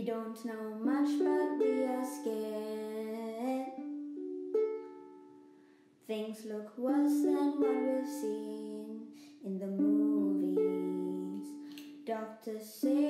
We don't know much, but we are scared. Things look worse than what we've seen in the movies. Doctors say